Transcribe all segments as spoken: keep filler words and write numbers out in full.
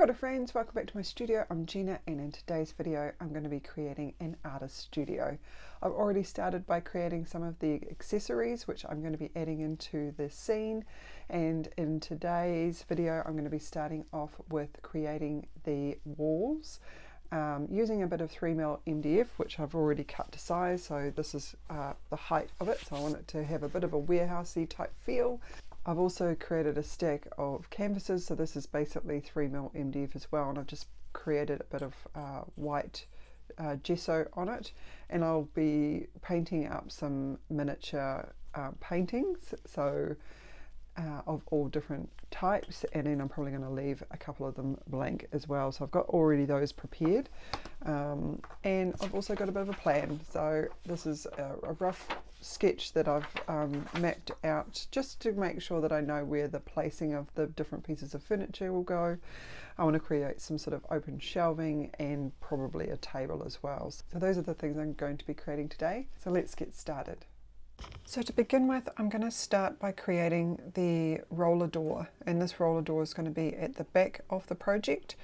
Kia ora friends, welcome back to my studio. I'm Gina, and in today's video I'm going to be creating an artist studio. I've already started by creating some of the accessories which I'm going to be adding into the scene, and in today's video I'm going to be starting off with creating the walls um, using a bit of three mil M D F, which I've already cut to size, so this is uh, the height of it, so I want it to have a bit of a warehousey type feel. I've also created a stack of canvases, so this is basically three mil M D F as well, and I've just created a bit of uh, white uh, gesso on it, and I'll be painting up some miniature uh, paintings so uh, of all different types, and then I'm probably going to leave a couple of them blank as well, so I've got already those prepared, um, and I've also got a bit of a plan. So this is a, a rough sketch that I've um, mapped out just to make sure that I know where the placing of the different pieces of furniture will go. I want to create some sort of open shelving and probably a table as well. So those are the things I'm going to be creating today. So let's get started. So to begin with, I'm going to start by creating the roller door, and this roller door is going to be at the back of the project,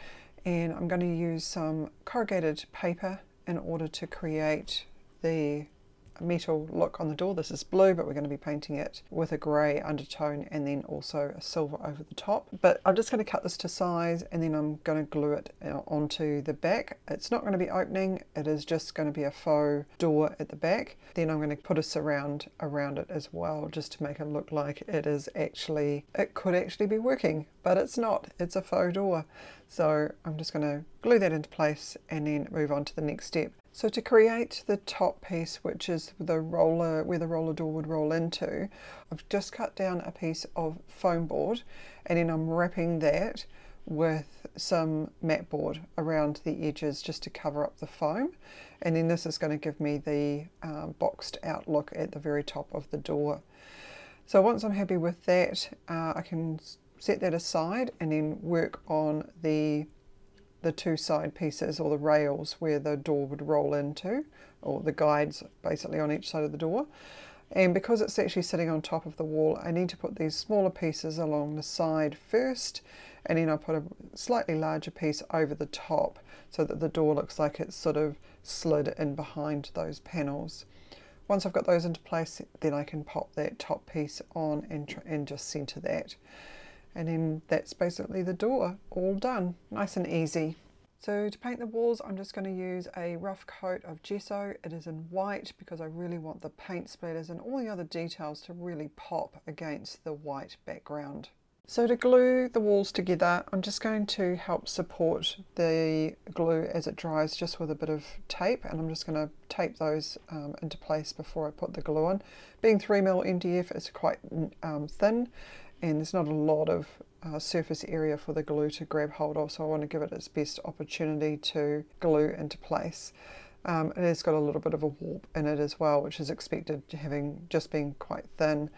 and I'm going to use some corrugated paper in order to create the metal look on the door. This is blue, but we're going to be painting it with a grey undertone and then also a silver over the top. But I'm just going to cut this to size, and then I'm going to glue it onto the back. It's not going to be opening, it is just going to be a faux door at the back. Then I'm going to put a surround around it as well, just to make it look like it is actually, it could actually be working, but it's not, it's a faux door. So I'm just going to glue that into place and then move on to the next step. So to create the top piece, which is the roller, where the roller door would roll into, I've just cut down a piece of foam board, and then I'm wrapping that with some mat board around the edges just to cover up the foam, and then this is going to give me the um, boxed out look at the very top of the door. So once I'm happy with that, uh, I can set that aside and then work on the the two side pieces, or the rails where the door would roll into, or the guides basically on each side of the door. And because it's actually sitting on top of the wall, I need to put these smaller pieces along the side first, and then I'll put a slightly larger piece over the top so that the door looks like it's sort of slid in behind those panels. Once I've got those into place, then I can pop that top piece on and, tr and just center that. And then that's basically the door, all done, nice and easy. So to paint the walls, I'm just going to use a rough coat of gesso. It is in white because I really want the paint splatters and all the other details to really pop against the white background. So to glue the walls together, I'm just going to help support the glue as it dries just with a bit of tape, and I'm just going to tape those um, into place before I put the glue on. Being three mil M D F, it's quite um, thin, and there's not a lot of uh, surface area for the glue to grab hold of, so I want to give it its best opportunity to glue into place. Um, it has got a little bit of a warp in it as well, which is expected, having just been quite thin.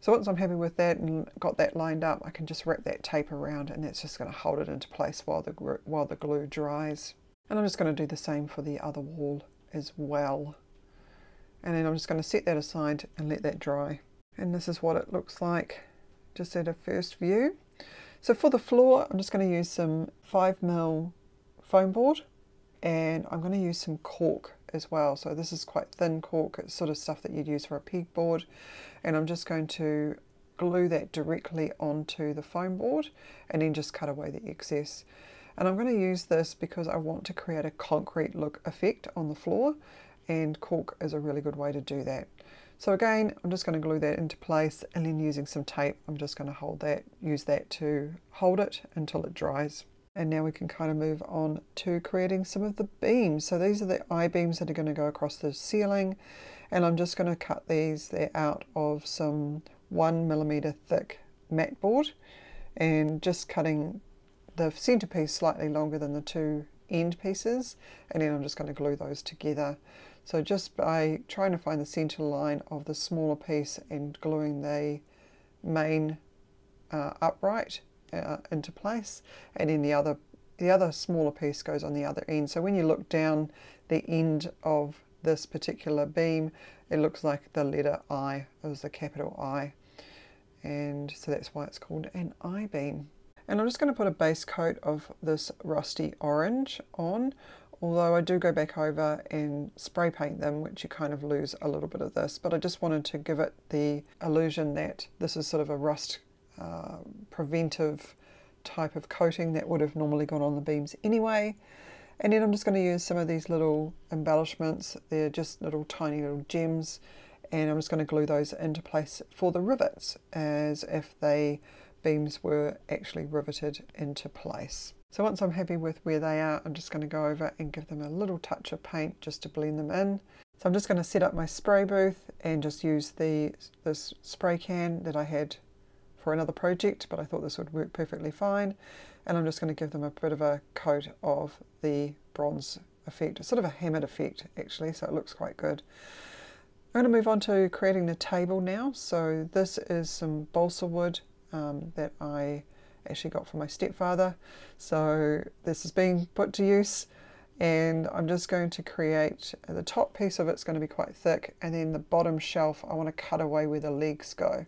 So once I'm happy with that and got that lined up, I can just wrap that tape around, and that's just going to hold it into place while the, while the glue dries. And I'm just going to do the same for the other wall as well. And then I'm just going to set that aside and let that dry. And this is what it looks like just at a first view. So for the floor, I'm just going to use some five mil foam board, and I'm going to use some cork as well. So this is quite thin cork, it's sort of stuff that you'd use for a peg board, and I'm just going to glue that directly onto the foam board and then just cut away the excess. And I'm going to use this because I want to create a concrete look effect on the floor, and cork is a really good way to do that. So again, I'm just going to glue that into place, and then using some tape, I'm just going to hold that, use that to hold it until it dries. And now we can kind of move on to creating some of the beams. So these are the I-beams that are going to go across the ceiling, and I'm just going to cut these, they're out of some one millimeter thick mat board, and just cutting the center piece slightly longer than the two end pieces, and then I'm just going to glue those together. So just by trying to find the center line of the smaller piece and gluing the main uh, upright uh, into place, and then the other the other smaller piece goes on the other end. So when you look down the end of this particular beam, it looks like the letter I, it was the capital I, and so that's why it's called an I-beam. And I'm just going to put a base coat of this rusty orange on, although I do go back over and spray paint them, which you kind of lose a little bit of this, but I just wanted to give it the illusion that this is sort of a rust uh, preventive type of coating that would have normally gone on the beams anyway. And then I'm just going to use some of these little embellishments. They're just little tiny little gems, and I'm just going to glue those into place for the rivets, as if they beams were actually riveted into place. So once I'm happy with where they are, I'm just going to go over and give them a little touch of paint just to blend them in. So I'm just going to set up my spray booth and just use the this spray can that I had for another project, but I thought this would work perfectly fine. And I'm just going to give them a bit of a coat of the bronze effect. It's sort of a hammered effect actually, so it looks quite good. I'm going to move on to creating the table now. So this is some balsa wood um, that I actually got from my stepfather. So this is being put to use, and I'm just going to create the top piece of it's going to be quite thick, and then the bottom shelf I want to cut away where the legs go.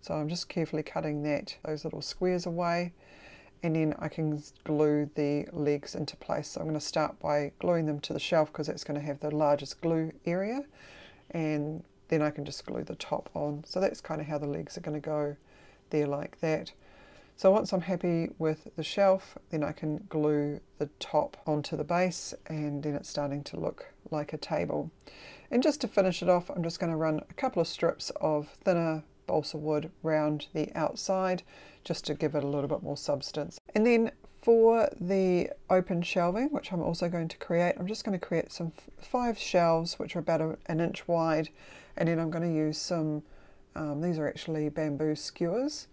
So I'm just carefully cutting that, those little squares away, and then I can glue the legs into place. So I'm going to start by gluing them to the shelf because that's going to have the largest glue area. And then I can just glue the top on. So that's kind of how the legs are going to go there like that. So once I'm happy with the shelf, then I can glue the top onto the base, and then it's starting to look like a table. And just to finish it off, I'm just going to run a couple of strips of thinner balsa wood round the outside just to give it a little bit more substance. And then for the open shelving, which I'm also going to create, I'm just going to create some five shelves which are about an inch wide, and then I'm going to use some um, these are actually bamboo skewers,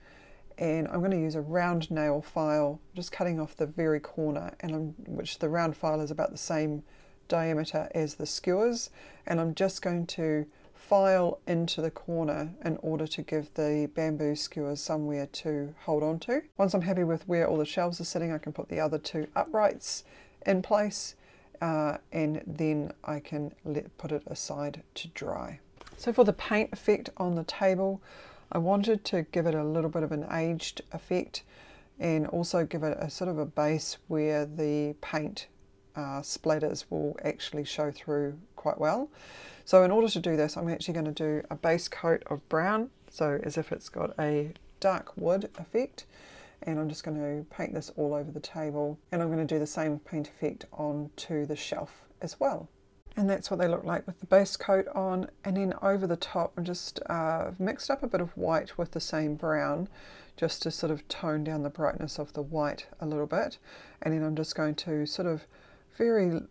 and I'm going to use a round nail file, just cutting off the very corner, and I'm, which the round file is about the same diameter as the skewers, and I'm just going to file into the corner in order to give the bamboo skewers somewhere to hold on to. Once I'm happy with where all the shelves are sitting, I can put the other two uprights in place, uh, and then I can let, put it aside to dry. So for the paint effect on the table, I wanted to give it a little bit of an aged effect, and also give it a sort of a base where the paint Uh, splatters will actually show through quite well. So in order to do this, I'm actually going to do a base coat of brown, so as if it's got a dark wood effect, and I'm just going to paint this all over the table, and I'm going to do the same paint effect onto the shelf as well. And that's what they look like with the base coat on. And then over the top, I'm just uh, mixed up a bit of white with the same brown, just to sort of tone down the brightness of the white a little bit. And then I'm just going to sort of very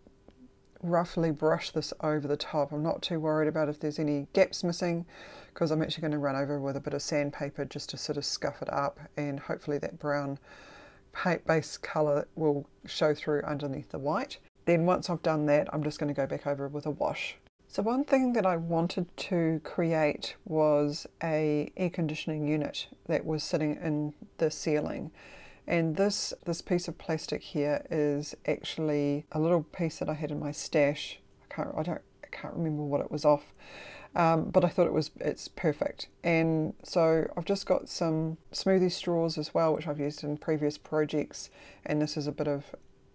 roughly brush this over the top. I'm not too worried about if there's any gaps missing, because I'm actually going to run over with a bit of sandpaper just to sort of scuff it up, and hopefully that brown paint base colour will show through underneath the white. Then once I've done that, I'm just going to go back over with a wash. So one thing that I wanted to create was an air conditioning unit that was sitting in the ceiling. And this, this piece of plastic here is actually a little piece that I had in my stash. I can't, I don't, I can't remember what it was off, um, but I thought it was, it's perfect. And so I've just got some smoothie straws as well, which I've used in previous projects. And this is a bit of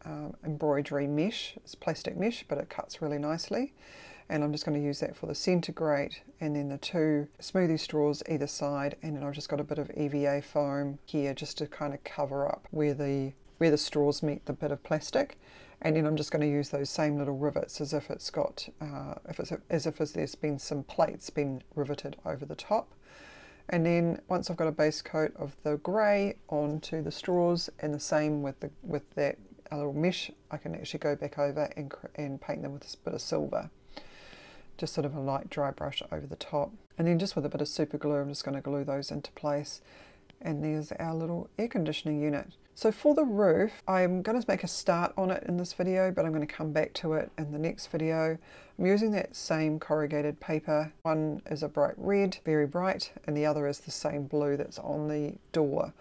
um, embroidery mesh. It's plastic mesh, but it cuts really nicely. And I'm just going to use that for the center grate, and then the two smoothie straws either side, and then I've just got a bit of E V A foam here just to kind of cover up where the where the straws meet the bit of plastic. And then I'm just going to use those same little rivets as if it's got uh, if it's as if there's been some plates been riveted over the top. And then once I've got a base coat of the gray onto the straws, and the same with the with that little mesh, I can actually go back over and and paint them with a bit of silver. Just sort of a light dry brush over the top, and then just with a bit of super glue I'm just going to glue those into place, and there's our little air conditioning unit. So for the roof, I'm going to make a start on it in this video, but I'm going to come back to it in the next video. I'm using that same corrugated paper. One is a bright red, very bright, and the other is the same blue that's on the door.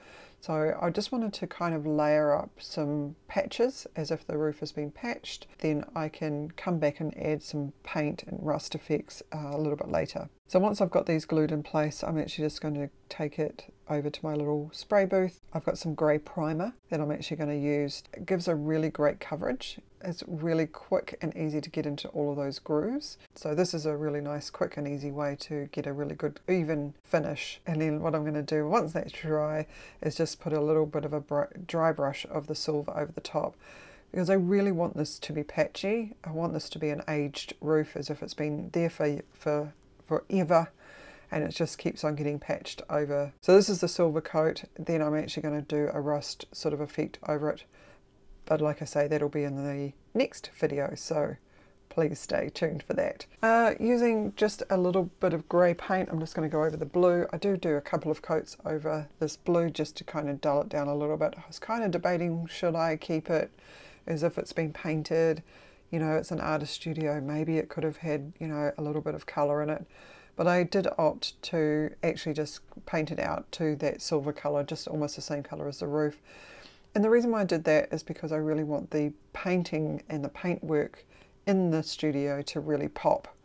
So I just wanted to kind of layer up some patches as if the roof has been patched. Then I can come back and add some paint and rust effects uh, a little bit later. So once I've got these glued in place, I'm actually just going to take it over to my little spray booth I've got some grey primer that I'm actually going to use. It gives a really great coverage. It's really quick and easy to get into all of those grooves. So this is a really nice, quick and easy way to get a really good even finish. And then what I'm going to do once that's dry is just put a little bit of a dry brush of the silver over the top, because I really want this to be patchy. I want this to be an aged roof, as if it's been there for, for forever, and it just keeps on getting patched over. So this is the silver coat. Then I'm actually going to do a rust sort of effect over it. But like I say, that'll be in the next video, so please stay tuned for that. Uh, using just a little bit of grey paint, I'm just going to go over the blue. I do do a couple of coats over this blue just to kind of dull it down a little bit. I was kind of debating, should I keep it as if it's been painted? You know, it's an artist studio. Maybe it could have had, you know, a little bit of colour in it. But I did opt to actually just paint it out to that silver colour, just almost the same colour as the roof. And the reason why I did that is because I really want the painting and the paintwork in the studio to really pop.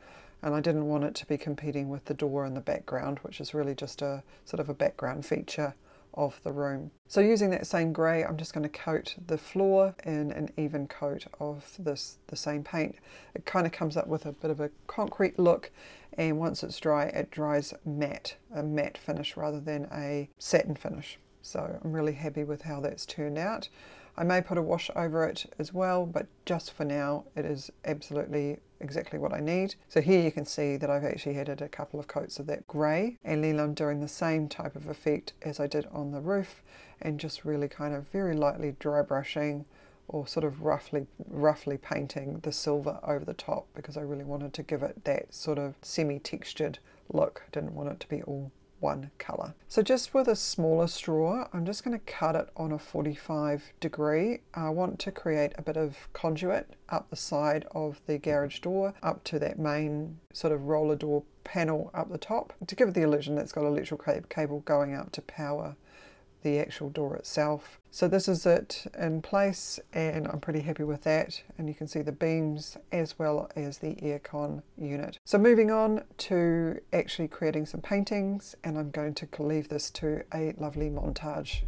And I didn't want it to be competing with the door in the background, which is really just a sort of a background feature of the room. So using that same grey, I'm just going to coat the floor in an even coat of this the same paint. It kind of comes up with a bit of a concrete look, and once it's dry, it dries matte, a matte finish rather than a satin finish. So I'm really happy with how that's turned out. I may put a wash over it as well, but just for now it is absolutely exactly what I need. So here you can see that I've actually added a couple of coats of that grey, and then I'm doing the same type of effect as I did on the roof, and just really kind of very lightly dry brushing or sort of roughly roughly painting the silver over the top, because I really wanted to give it that sort of semi-textured look. I didn't want it to be all one colour. So just with a smaller straw, I'm just going to cut it on a forty-five degree. I want to create a bit of conduit up the side of the garage door, up to that main sort of roller door panel up the top, to give it the illusion that's got an electrical cable going up to power the actual door itself. So this is it in place, and I'm pretty happy with that, and you can see the beams as well as the aircon unit. So moving on to actually creating some paintings, and I'm going to leave this to a lovely montage.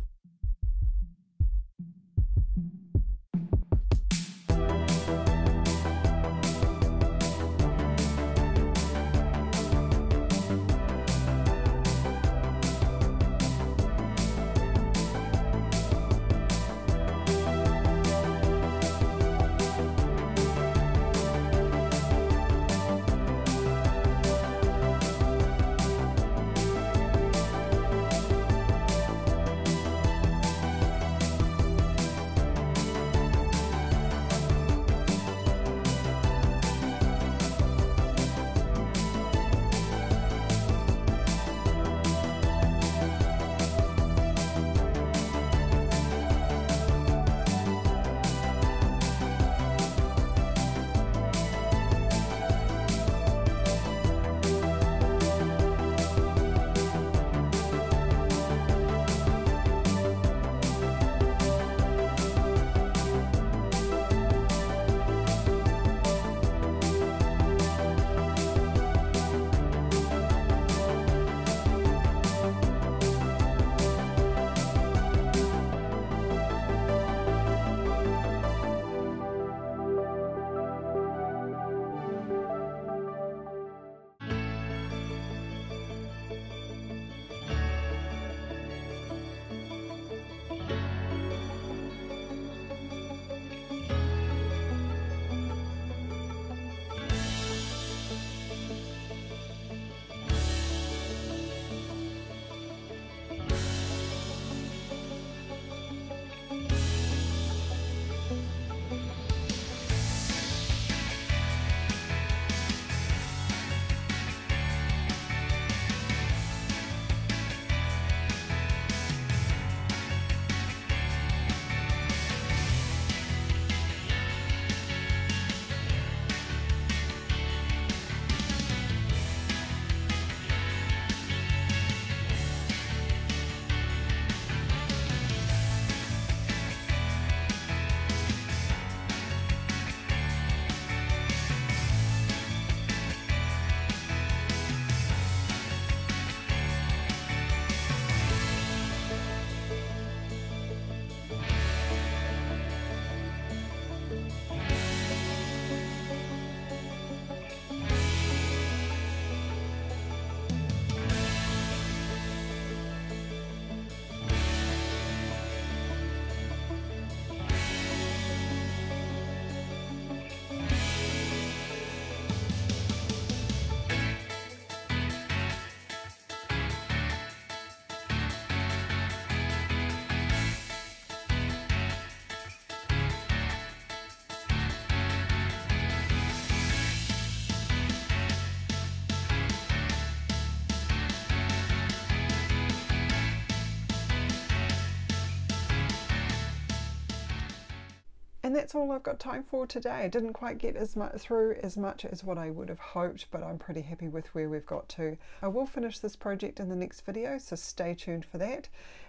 And that's all I've got time for today. I didn't quite get as much through as much as what I would have hoped, but I'm pretty happy with where we've got to. I will finish this project in the next video, so stay tuned for that.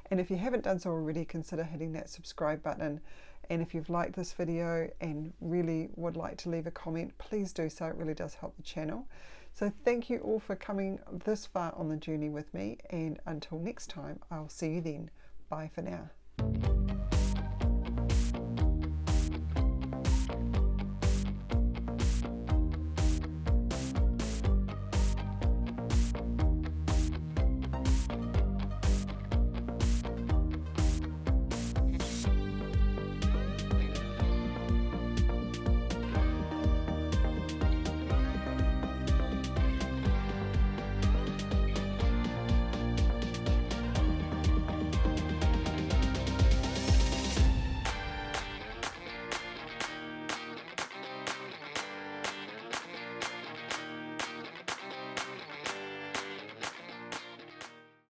And if you haven't done so already, consider hitting that subscribe button. And if you've liked this video and really would like to leave a comment, please do so. It really does help the channel. So thank you all for coming this far on the journey with me, and until next time, I'll see you then. Bye for now.